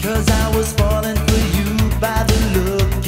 'Cause I was falling for you by the look